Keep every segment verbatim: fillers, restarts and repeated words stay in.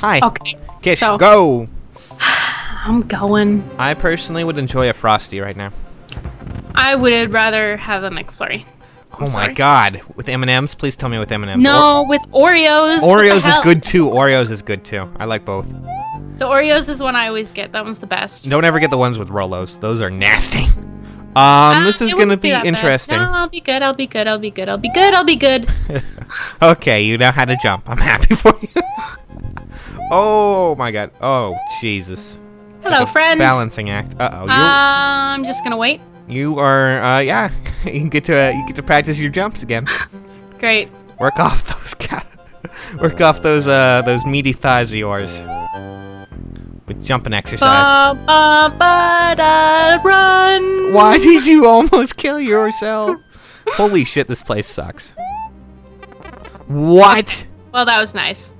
Hi. Okay. Kish, so, go. I'm going. I personally would enjoy a Frosty right now. I would rather have a McFlurry. I'm oh my sorry. God. With M and M's? Please tell me with M and M's. No, or with Oreos. Oreos is good too. Oreos is good too. I like both. The Oreos is one I always get. That one's the best. Don't ever get the ones with Rolos. Those are nasty. Um, uh, this is going to be, be interesting. No, I'll be good. I'll be good. I'll be good. I'll be good. I'll be good. Okay, you know how to jump. I'm happy for you. Oh my God. Oh, Jesus. Hello, like friend. Balancing act. Uh-oh. Uh, I'm just going to wait. You are, uh, yeah. You get to uh, you get to practice your jumps again. Great. Work off those, work off those, uh, those meaty thighs of yours with jumping exercise. Ba, ba, ba, da, run. Why did you almost kill yourself? Holy shit! This place sucks. What? Well, that was nice.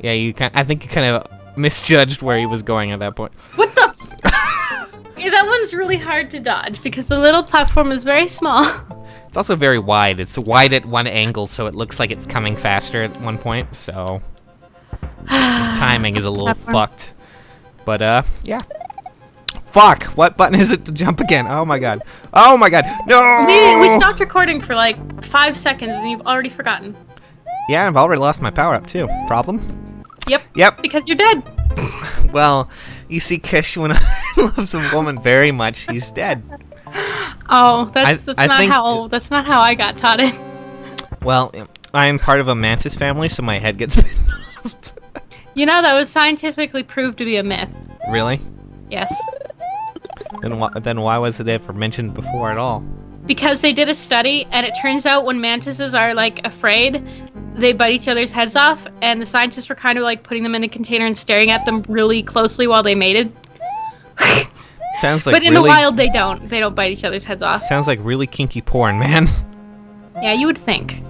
Yeah, you kind. I think you kind of misjudged where he was going at that point. What the? Yeah, that one's really hard to dodge because the little platform is very small. It's also very wide. It's wide at one angle, so it looks like it's coming faster at one point. So timing is a little platform. fucked. But uh, yeah. Fuck! What button is it to jump again? Oh my God! Oh my God! No! We we stopped recording for like five seconds, and you've already forgotten. Yeah, I've already lost my power up too. Problem? Yep. Yep. Because you're dead. Well, you see, Kish, when I loves a woman very much, he's dead. Oh, that's, that's I, I not think, how that's not how I got taught it. Well, I'm part of a mantis family, so my head gets bitten off. You know, that was scientifically proved to be a myth. Really? Yes. Then wh then why was it ever mentioned before at all? Because they did a study, and it turns out when mantises are like afraid, they bite each other's heads off, and the scientists were kind of like putting them in a container and staring at them really closely while they mated. Sounds like but in really the wild, they don't. They don't bite each other's heads off. Sounds like really kinky porn, man. Yeah, you would think.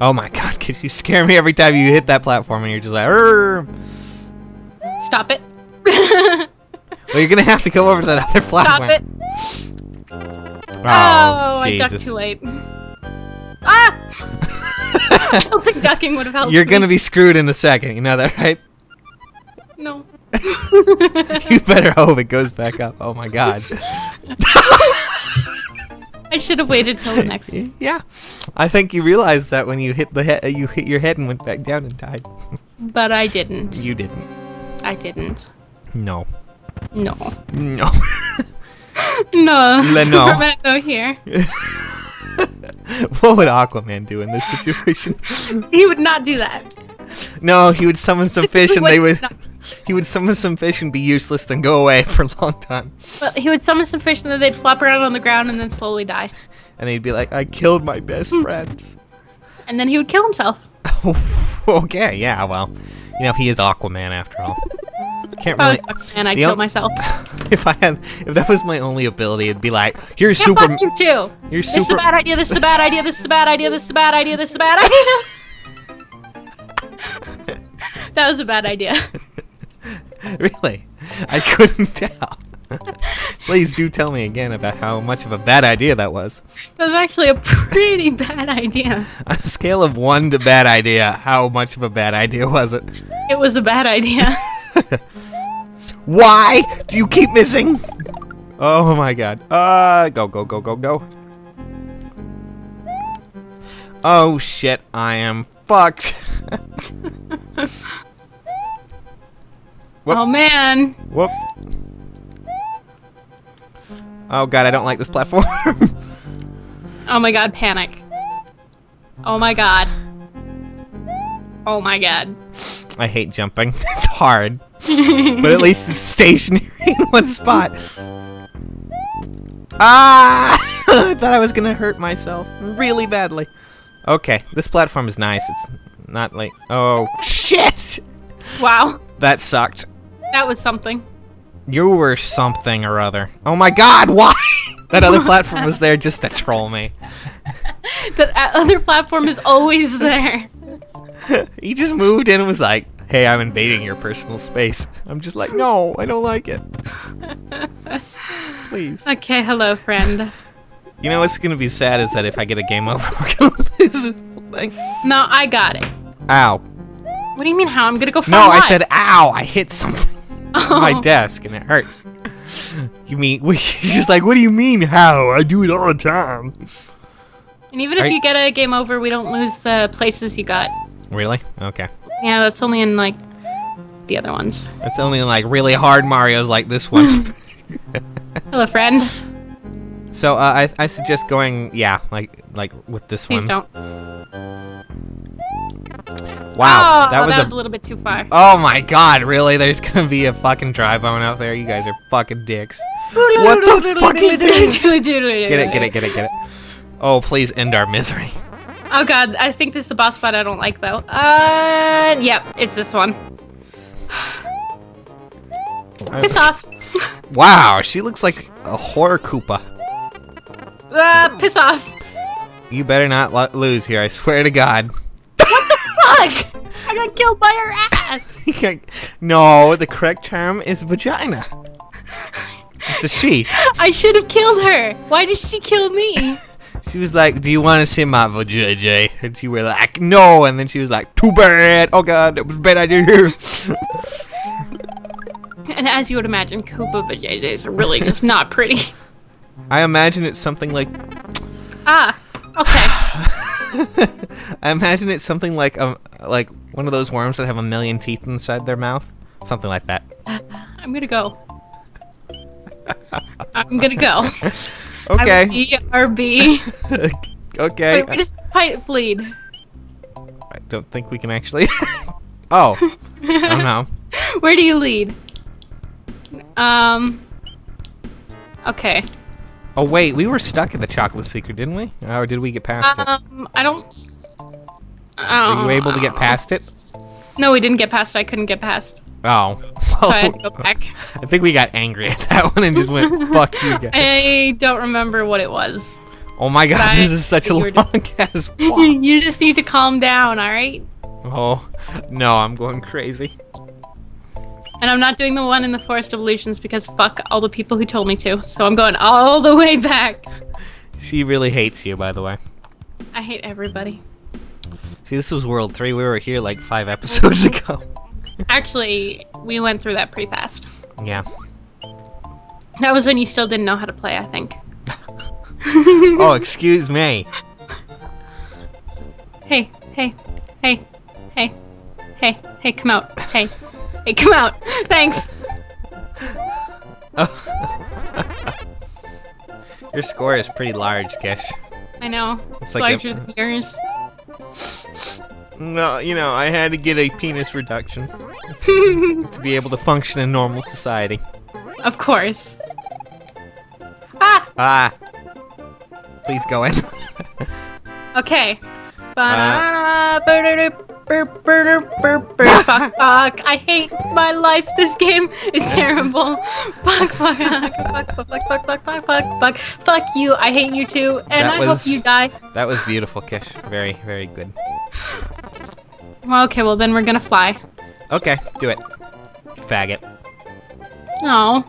Oh my God, could you scare me every time you hit that platform and you're just like, Rrr. Stop it. Well, you're gonna have to go over to that other platform. Stop it. Oh, oh I ducked too late. Ah! I don't think ducking would have helped. You're gonna me. be screwed in a second, you know that, right? No. You better hope it goes back up. Oh my God. I should have waited till the next one. Yeah, I think you realized that when you hit the he you hit your head and went back down and died. But I didn't. You didn't. I didn't. No. No. No. No, no. No here. What would Aquaman do in this situation? He would not do that. No, he would summon some fish and they would. He would summon some fish and be useless, then go away for a long time. Well, he would summon some fish and then they'd flop around on the ground and then slowly die. And he'd be like, "I killed my best friends." And then he would kill himself. Okay, yeah, well, you know, he is Aquaman after all. Can't really. And I killed myself. If I had, if that was my only ability, it'd be like, "You're yeah, super." Fuck you too. You're super. This is a bad idea. This is a bad idea. This is a bad idea. This is a bad idea. This is a bad idea. That was a bad idea. Really, I couldn't tell. Please do tell me again about how much of a bad idea that was. That was actually a pretty bad idea. On a scale of one to bad idea, how much of a bad idea was it? It was a bad idea. Why do you keep missing? Oh my God. Uh, go, go, go, go, go. Oh shit, I am fucked. Oh man. Whoop. Oh God, I don't like this platform. Oh my God, panic. Oh my God. Oh my God. I hate jumping. It's hard. But at least it's stationary in one spot. Ah! I thought I was gonna hurt myself really badly. Okay, this platform is nice. It's not like. Oh, shit! Wow. That sucked. That was something. You were something or other. Oh my God, why? That other platform was there just to troll me. That other platform is always there. He just moved in and was like, "Hey, I'm invading your personal space." I'm just like, "No, I don't like it." Please. Okay, hello, friend. You know what's gonna be sad is that if I get a game over, we're gonna lose this thing. No, I got it. Ow. What do you mean how? I'm gonna go find No, what? I said ow! I hit something oh. on my desk and it hurt. You mean, just like, what do you mean how? I do it all the time. And even all if right. you get a game over, we don't lose the places you got. Really? Okay. Yeah, that's only in, like, the other ones. That's only in, like, really hard Marios like this one. Hello, friend. So, uh, I, I suggest going, yeah, like, like with this Please one. Please don't. Wow, oh, that, was, that a, was a little bit too far. Oh my god, really? There's gonna be a fucking dry-bone out there? You guys are fucking dicks. What the fuck is this? Get it, get it, get it, get it. Oh, please end our misery. Oh god, I think this is the boss fight I don't like, though. Uh, yeah, it's this one. Piss off. Wow, she looks like a horror Koopa. Uh, piss off. You better not lose here, I swear to god. What the fuck? I got killed by her ass. No, the correct term is vagina. It's a she. I should have killed her. Why did she kill me? She was like, do you want to see my vagina? And she was like, no. And then she was like, too bad. Oh god, that was a bad idea here. And as you would imagine, Koopa vaginas are really just not pretty. I imagine it's something like... Ah, okay. I imagine it's something like a, like one of those worms that have a million teeth inside their mouth. Something like that. I'm gonna go. I'm gonna go. Okay. E R B. Okay. Wait, where does the pipe bleed? I don't think we can actually... Oh. I don't know. Where do you lead? Um... Okay. Oh wait, we were stuck in the chocolate secret, didn't we? Or did we get past um, it? I don't... I don't... Were you able to get past it? No, we didn't get past it. I couldn't get past. Oh. So I had to go back. I think we got angry at that one and just went, fuck you guys. I don't remember what it was. Oh my god, this is such a long-ass walk. You just need to calm down, alright? Oh, no, I'm going crazy. And I'm not doing the one in the Forest of Illusions because fuck all the people who told me to. So I'm going all the way back. She really hates you, by the way. I hate everybody. See, this was World three. We were here like five episodes ago. Actually, we went through that pretty fast. Yeah. That was when you still didn't know how to play, I think. Oh, excuse me. Hey, hey, hey, hey, hey, hey, come out. Hey, hey, come out. Thanks. Your score is pretty large, Kish. I know. It's, it's like larger a... than yours. No, you know, I had to get a penis reduction to be able to function in normal society. Of course. Ah! Ah! Please go in. Okay. Uh, fuck, fuck. I hate my life. This game is terrible. Fuck, fuck, fuck, fuck, fuck, fuck, fuck, fuck, fuck, fuck. Fuck you. I hate you too, and I hope you die. That was beautiful, Kish. Very, very good. Well, okay, well then we're gonna fly. Okay, do it. Faggot. No.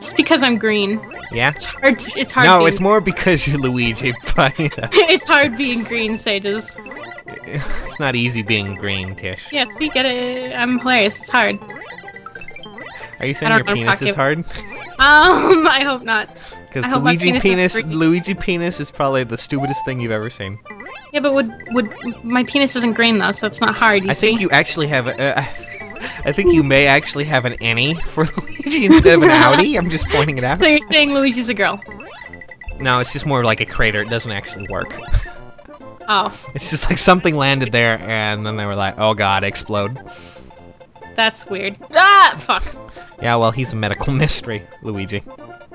Just because I'm green. Yeah? It's hard, it's hard No, being... it's more because you're Luigi. It's hard being green, Sages. It's not easy being green, Kish. Yeah, see, get it? I'm hilarious. It's hard. Are you saying your penis is hard? Um, I hope not. Because Luigi penis, penis is Luigi penis is probably the stupidest thing you've ever seen. Yeah, but would would my penis isn't green though, so it's not hard. You I see? think you actually have. A, uh, I think you may actually have an any for Luigi instead of an outie. I'm just pointing it out. So you're saying Luigi's a girl? No, it's just more like a crater. It doesn't actually work. Oh. It's just like something landed there, and then they were like, "Oh God, explode." That's weird. Ah, fuck. Yeah, well, he's a medical mystery, Luigi.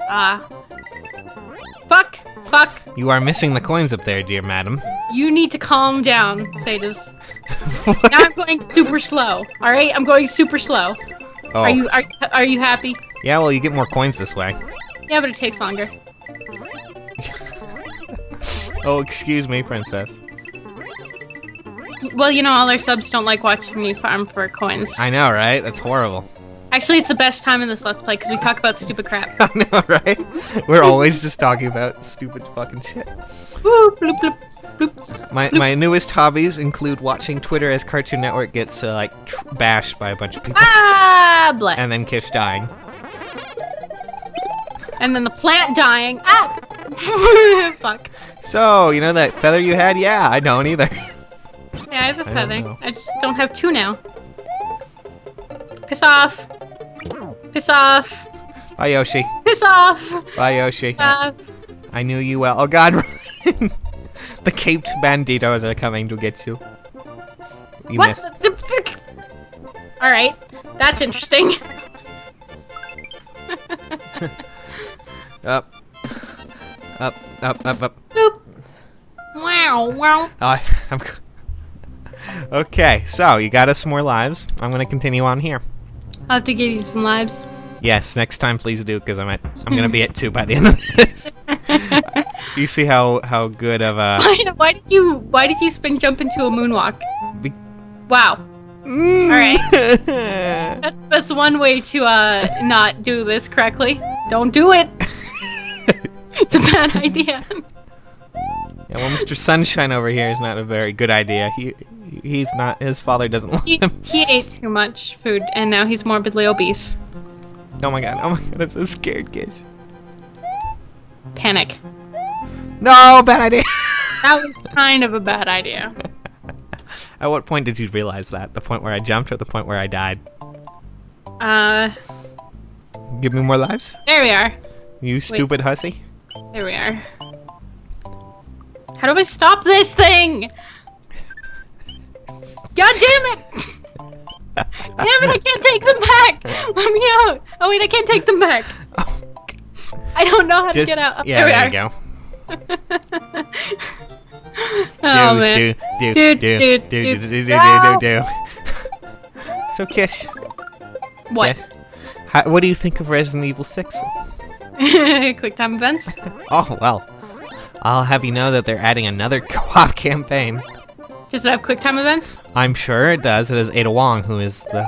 Ah. Uh, fuck. Fuck. You are missing the coins up there, dear madam. You need to calm down, Sages. Now I'm going super slow. All right, I'm going super slow. Oh. Are you are are you happy? Yeah, well, you get more coins this way. Yeah, but it takes longer. Oh, excuse me, princess. Well, you know, all our subs don't like watching me farm for coins. I know, right? That's horrible. Actually, it's the best time in this Let's Play because we talk about stupid crap. I know, right? We're always just talking about stupid fucking shit. Woo, bloop, bloop. Bloop. My Bloop. My newest hobbies include watching Twitter as Cartoon Network gets uh, like tr bashed by a bunch of people. Ah, bleh. And then Kish dying. And then the plant dying. Ah, fuck. So you know that feather you had? Yeah, I don't either. Yeah, I have a I feather. I just don't have two now. Piss off. Piss off. Bye, Yoshi. Piss off. Bye, Yoshi. Piss off. I knew you well. Oh God. The caped banditos are coming to get you. You what? Missed. All right, that's interesting. Up, up, up, up, up. Boop. Wow, wow. Uh, I'm okay, so you got us some more lives. I'm gonna continue on here. I'll have to give you some lives. Yes, next time please do, because I'm at I'm gonna be at two by the end of this. You see how how good of a why, why did you why did you spin jump into a moonwalk? Be wow. Mm. All right. That's that's one way to uh not do this correctly. Don't do it. It's a bad idea. Yeah, well, Mister Sunshine over here is not a very good idea. He he's not his father doesn't love he, him. He ate too much food and now he's morbidly obese. Oh my god, oh my god, I'm so scared, Kish. Panic. No, bad idea! That was kind of a bad idea. At what point did you realize that? The point where I jumped or the point where I died? Uh... Give me more lives? There we are. You stupid Wait. hussy. There we are. How do I stop this thing? God damn it! Damn it, I can't take them back! Let me out! Oh wait, I can't take them back! Oh. I don't know how Just, to get out. Oh, yeah, there, there we are. You go. Oh do, man. Do, do, do, do, do, do, do, do, do, do, do. So Kish. What? Kish, how, what do you think of Resident Evil six? Quick time events? Oh, well. I'll have you know that they're adding another co-op campaign. Does it have quick time events? I'm sure it does. It has Ada Wong, who is the...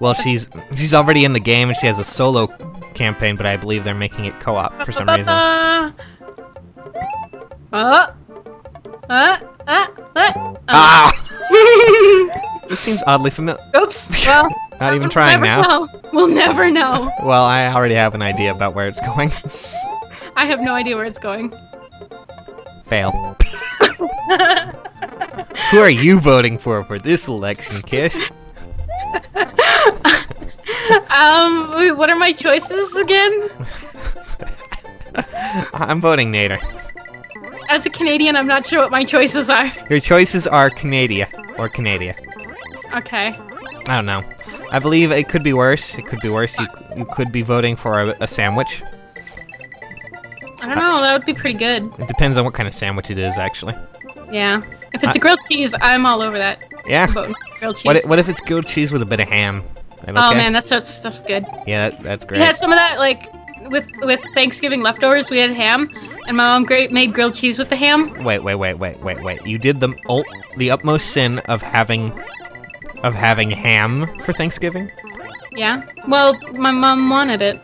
Well, she's she's already in the game, and she has a solo campaign, but I believe they're making it co-op for some reason. Uh, uh, uh, uh, uh. Ah! This seems oddly familiar. Oops. Well, not even we'll trying now. Know. We'll never know. Well, I already have an idea about where it's going. I have no idea where it's going. Fail. Who are you voting for for this election, Kish? um, wait, what are my choices again? I'm voting Nader. As a Canadian, I'm not sure what my choices are. Your choices are Canadia or Canadia. Okay. I don't know. I believe it could be worse. It could be worse. You, you could be voting for a, a sandwich. I don't know. That would be pretty good. It depends on what kind of sandwich it is, actually. Yeah. If it's uh, a grilled cheese, I'm all over that. Yeah. Grilled cheese. What if, what if it's grilled cheese with a bit of ham? That okay? Oh man, that stuff's, stuff's good. Yeah, that, that's great. We had some of that, like, with with Thanksgiving leftovers, we had ham, and my mom great made grilled cheese with the ham. Wait, wait, wait, wait, wait, wait. You did the oh, the utmost sin of having of having ham for Thanksgiving? Yeah. Well, my mom wanted it.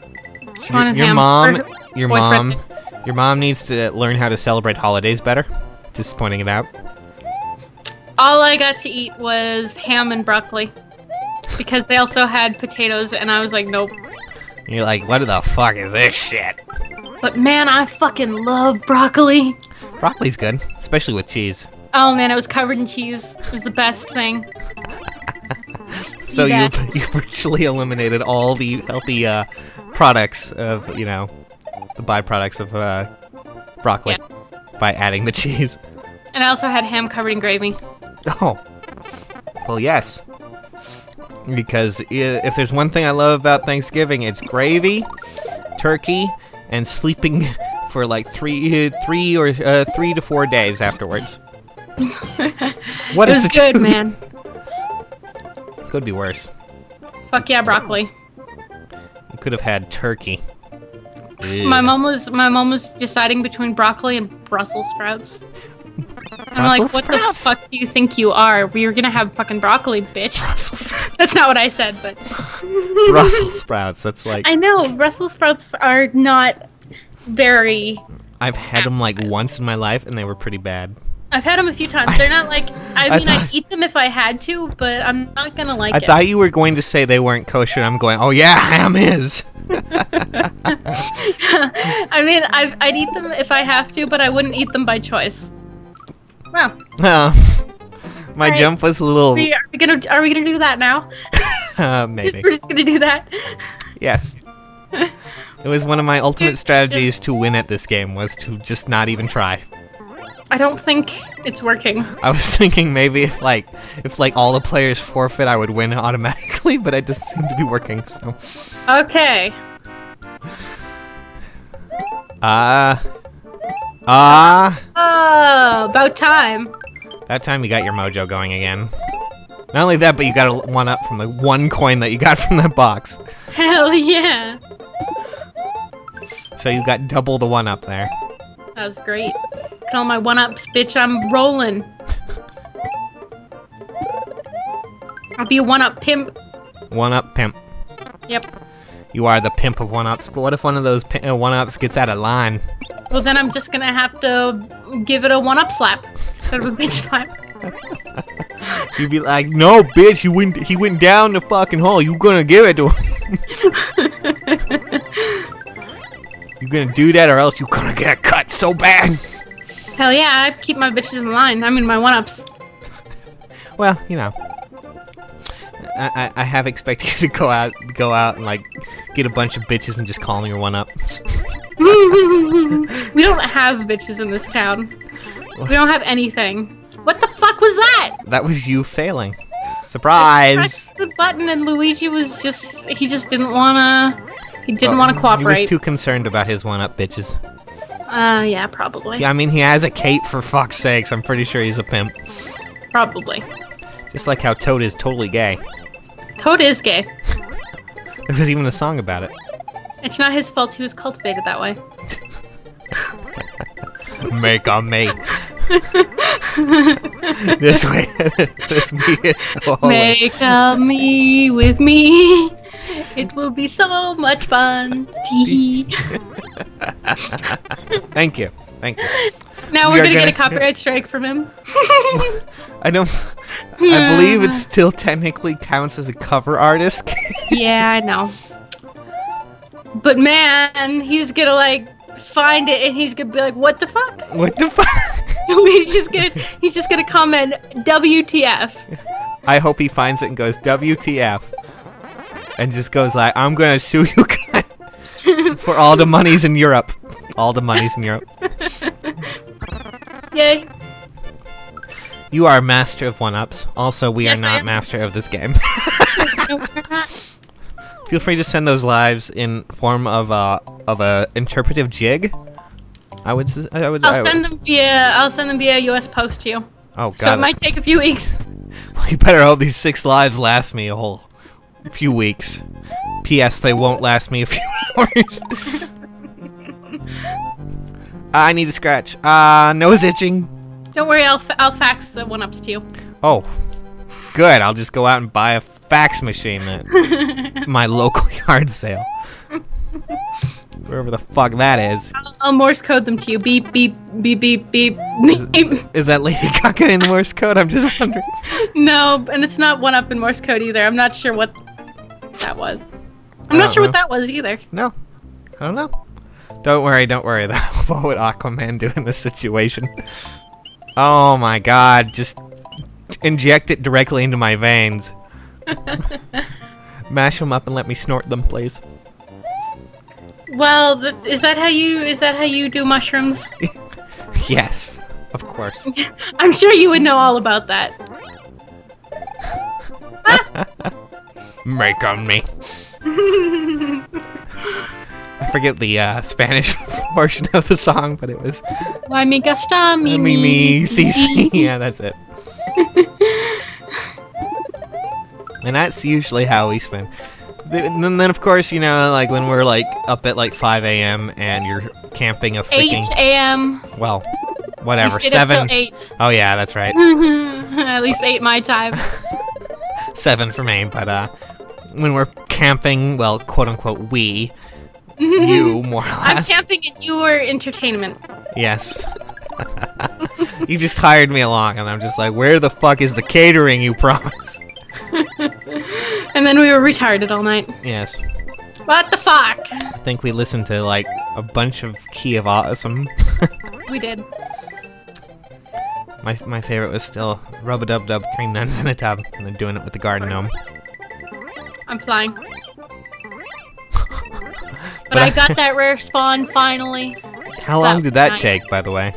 She wanted your, your ham. Mom, your boyfriend. mom, your mom needs to learn how to celebrate holidays better. Just pointing it out. All I got to eat was ham and broccoli, because they also had potatoes, and I was like, nope. You're like, what the fuck is this shit? But man, I fucking love broccoli. Broccoli's good, especially with cheese. Oh man, it was covered in cheese. It was the best thing. So you you virtually eliminated all the healthy uh, products of, you know, the byproducts of uh, broccoli yeah. by adding the cheese. And I also had ham covered in gravy. Oh. Well, yes. Because if there's one thing I love about Thanksgiving, it's gravy, turkey, and sleeping for like three, three or uh, three to four days afterwards. What is it? It's good, man. Could be worse. Fuck yeah, broccoli. You could have had turkey. Ew. My mom was my mom was deciding between broccoli and Brussels sprouts. I'm like, what the fuck do you think you are? We're gonna have fucking broccoli, bitch. That's not what I said, but... Brussels sprouts, that's like... I know, Brussels sprouts are not very... I've had them like once in my life, and they were pretty bad. I've had them a few times. They're not like, I, I mean, thought, I'd eat them if I had to, but I'm not going to like I it. I thought you were going to say they weren't kosher, and I'm going, oh yeah, ham is. I mean, I've, I'd eat them if I have to, but I wouldn't eat them by choice. Wow. Oh. My right. jump was a little... Are we, are we gonna, are we gonna do that now? uh, maybe. We're just gonna do that? Yes. It was one of my ultimate strategies to win at this game, was to just not even try. I don't think it's working. I was thinking maybe if like if like all the players forfeit, I would win automatically, but it just seemed to be working. So. Okay. Ah. Uh, ah. Uh, oh, about time. That time you got your mojo going again. Not only that, but you got a one up from the one coin that you got from that box. Hell yeah. So you got double the one up there. That was great. Look at all my one-ups, bitch. I'm rolling. I'll be a one-up pimp. One-up pimp. Yep. You are the pimp of one-ups, but what if one of those uh, one-ups gets out of line? Well, then I'm just gonna have to give it a one-up slap instead of a bitch slap. You'd be like, no, bitch, he went, he went down the fucking hole. You gonna give it to him. You gonna do that or else you gonna get a cut so bad. Hell yeah, I keep my bitches in line. I mean, my one-ups. Well, you know, I, I I have expected you to go out, go out and like get a bunch of bitches and just call them your one-up. We don't have bitches in this town. What? We don't have anything. What the fuck was that? That was you failing. Surprise! I pressed the button and Luigi was just, he just didn't wanna, he didn't oh, wanna cooperate. He was too concerned about his one-up bitches. Uh, yeah, probably. Yeah, I mean, he has a cape, for fuck's sakes. I'm pretty sure he's a pimp. Probably. Just like how Toad is totally gay. Toad is gay. There was even a song about it. It's not his fault. He was cultivated that way. Make a mate. This way. This me is so make a me with me. It will be so much fun. Tee. Thank you. Thank you. Now we're we gonna, gonna get a copyright strike from him. I don't I believe it still technically counts as a cover artist. Yeah, I know. But man, he's gonna like find it and he's gonna be like, what the fuck? What the fuck? he's just gonna he's just gonna comment W T F. I hope he finds it and goes W T F and just goes like, I'm gonna sue you guys. For all the monies in Europe. All the monies in Europe. Yay. You are master of one-ups. Also, we yes, are not master of this game. No, we're not. Feel free to send those lives in form of a of a interpretive jig. I would I would I'll I would. send them via I'll send them via U S post to you. Oh god. So it might take a few weeks. Well, you better hope these six lives last me a whole few weeks. P S They won't last me a few hours. I need a scratch. Uh, nose itching. Don't worry, I'll, f I'll fax the one-ups to you. Oh, good. I'll just go out and buy a fax machine at my local yard sale. Wherever the fuck that is. I'll, I'll Morse code them to you. Beep, beep, beep, beep, beep, beep. Is, is that Lady Gaga in Morse code? I'm just wondering. No, and it's not one-up in Morse code either. I'm not sure what that was. I'm not sure know. what that was either. No, I don't know. Don't worry, don't worry. What would Aquaman do in this situation? Oh my god, just inject it directly into my veins. Mash them up and let me snort them, please. Well, that's, is that how you is that how you do mushrooms? Yes, of course. I'm sure you would know all about that. Ah! Make on me. I forget the uh, Spanish portion of the song, but it was... Why me gusta, mi, mi, mi, si, si. Yeah, that's it. And that's usually how we spend. And then, then, of course, you know, like, when we're, like, up at, like, five A M and you're camping a freaking... eight A M Well, whatever, seven... eight. Oh, yeah, that's right. At least eight my time. seven for me, but, uh, when we're camping, well, quote-unquote, we... You, more or less. I'm camping and you are entertainment. Yes. You just hired me along, and I'm just like, where the fuck is the catering you promised? And then we were retarded all night. Yes. What the fuck? I think we listened to, like, a bunch of Key of Awesome. We did. My, my favorite was still Rub-a-Dub-Dub, Three Nuns in a Tub, and then doing it with the garden gnome. I'm flying. but, but I got that rare spawn, finally. How long did that take, by the way?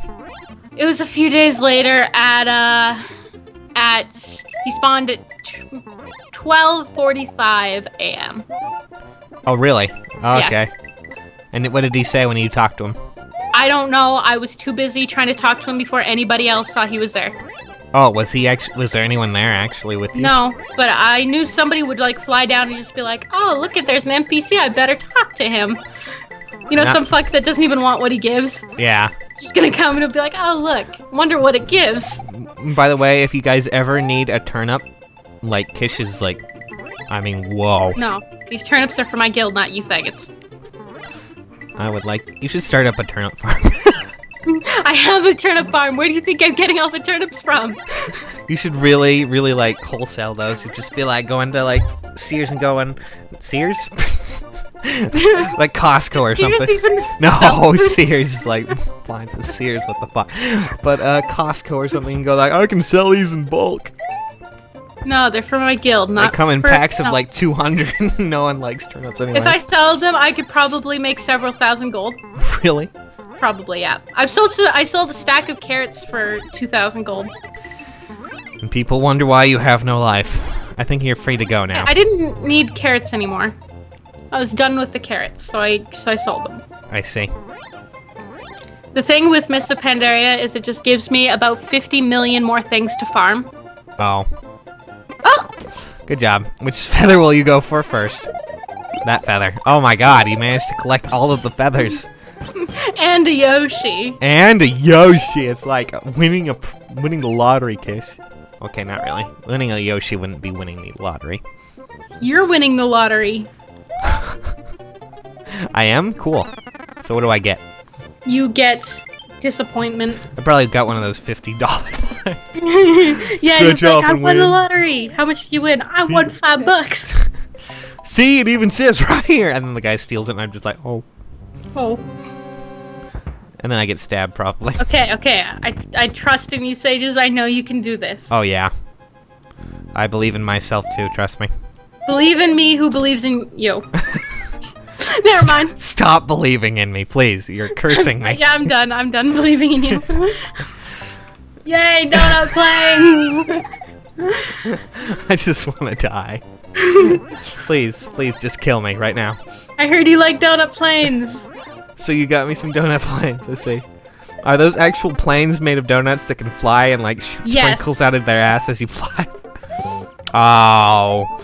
It was a few days later at, uh, at, he spawned at twelve forty-five a m Oh, really? Oh, okay. Yes. And what did he say when you talked to him? I don't know. I was too busy trying to talk to him before anybody else saw he was there. Oh, was he actually, was there anyone there actually with you? No, but I knew somebody would, like, fly down and just be like, oh, look at, there's an N P C, I better talk to him. You know, no. some fuck that doesn't even want what he gives. Yeah. It's just gonna come and it'll be like, oh, look, wonder what it gives. By the way, if you guys ever need a turnip, like, Kish is like, I mean, whoa. No, these turnips are for my guild, not you faggots. I would like, you should start up a turnip farm. I have a turnip farm. Where do you think I'm getting all the turnips from? You should really, really, like, wholesale those. You'd just be like going to, like, Sears and going, Sears? Like Costco or Sears something. Even no, Sears is like blinds of Sears. What the fuck? But uh, Costco or something. You can go like, I can sell these in bulk. No, they're for my guild. Not they come in packs no. of like two hundred. No one likes turnips anyway. If I sell them, I could probably make several thousand gold. Really? Probably, yeah. I've sold. To, I sold a stack of carrots for two thousand gold. And people wonder why you have no life. I think you're free to go now. I didn't need carrots anymore. I was done with the carrots, so I so I sold them. I see. The thing with Miss Pandaria is it just gives me about fifty million more things to farm. Oh. Oh! Good job. Which feather will you go for first? That feather. Oh my god, you managed to collect all of the feathers. And a Yoshi. And a Yoshi! It's like winning a, winning the lottery, Kish. Okay, not really. Winning a Yoshi wouldn't be winning the lottery. You're winning the lottery. I am? Cool. So what do I get? You get disappointment. I probably got one of those fifty dollar Yeah, you're like, I won win. the lottery. How much did you win? I won five bucks. See, it even says right here. And then the guy steals it and I'm just like, oh. Oh. And then I get stabbed probably. Okay, okay. I, I trust in you, Sages. I know you can do this. Oh, yeah. I believe in myself, too. Trust me. Believe in me who believes in you. Never mind. Stop believing in me, please. You're cursing me. Yeah, I'm done. I'm done believing in you. Yay, donut planes! I just want to die. Please, please just kill me right now. I heard you like donut planes. So you got me some donut planes, let's see. Are those actual planes made of donuts that can fly and like shoot yes. sprinkles out of their ass as you fly? Oh.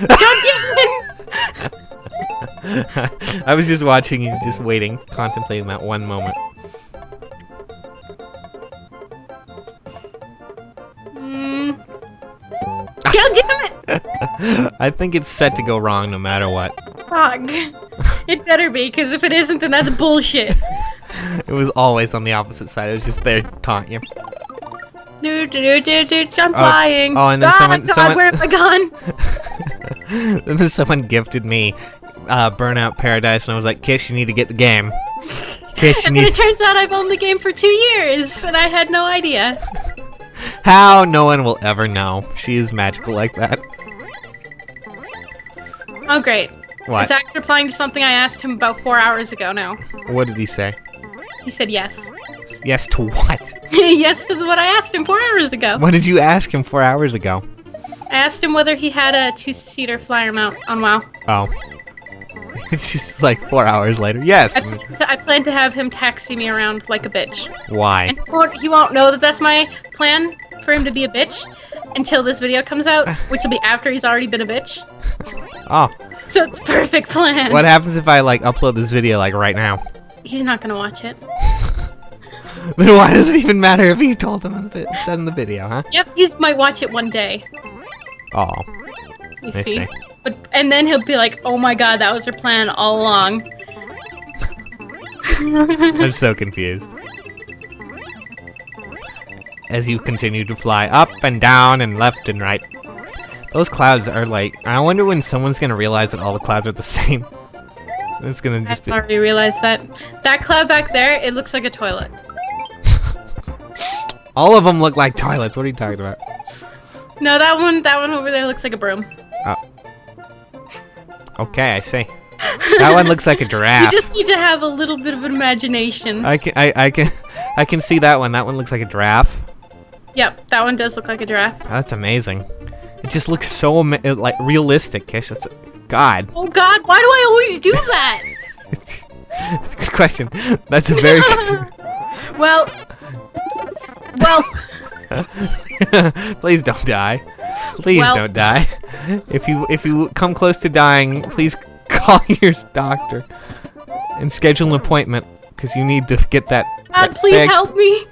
Don't I was just watching you, just waiting, contemplating that one moment. Mm. God damn it! I think it's set to go wrong no matter what. Fuck. It better be, because if it isn't, then that's bullshit. It was always on the opposite side. It was just there taunting you. Do, do, do, do, do, I'm oh. flying. Oh, and then ah, someone, God, someone... where have I gone? And then someone gifted me uh, Burnout Paradise, and I was like, Kish, you need to get the game. Kish, and you need... it turns out I've owned the game for two years, and I had no idea. How? No one will ever know. She is magical like that. Oh, great. What? He's actually replying to something I asked him about four hours ago now. What did he say? He said yes. Yes to what? Yes to what I asked him four hours ago. What did you ask him four hours ago? I asked him whether he had a two-seater flyer mount on WoW. Oh. It's just like four hours later. Yes. I, I plan to have him taxi me around like a bitch. Why? And he, won't, he won't know that that's my plan for him to be a bitch until this video comes out, which will be after he's already been a bitch. Oh. So it's perfect plan. What happens if I like upload this video like right now? He's not gonna watch it. Then why does it even matter if he told them it said in the video, huh? Yep, he might watch it one day. Oh. You see? see. But and then he'll be like, oh my god, that was her plan all along. I'm so confused. As you continue to fly up and down and left and right. Those clouds are like, I wonder when someone's gonna realize that all the clouds are the same. It's gonna just be- I already realized that. That cloud back there, it looks like a toilet. All of them look like toilets. What are you talking about? No, that one, that one over there looks like a broom. Oh. Okay, I see. That one looks like a giraffe. You just need to have a little bit of imagination. I can, I, I can, I can see that one. That one looks like a giraffe. Yep, that one does look like a giraffe. Oh, that's amazing. It just looks so like realistic, Kish. That's God. Oh God, why do I always do that? That's a good question. That's a very good... well. Well. Please don't die. Please well. don't die. If you if you come close to dying, please call your doctor and schedule an appointment because you need to get that. God, that please fixed. help me.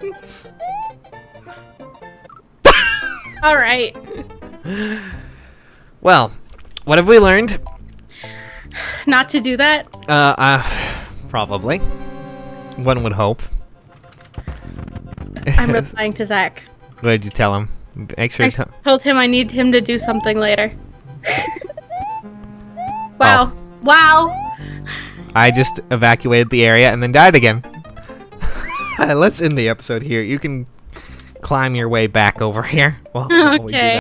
All right. Well, what have we learned? Not to do that? Uh, uh probably. One would hope. I'm replying to Zach. What did you tell him? Make sure I you told him I need him to do something later. Wow. Oh. Wow. I just evacuated the area and then died again. Let's end the episode here. You can climb your way back over here. Well, okay.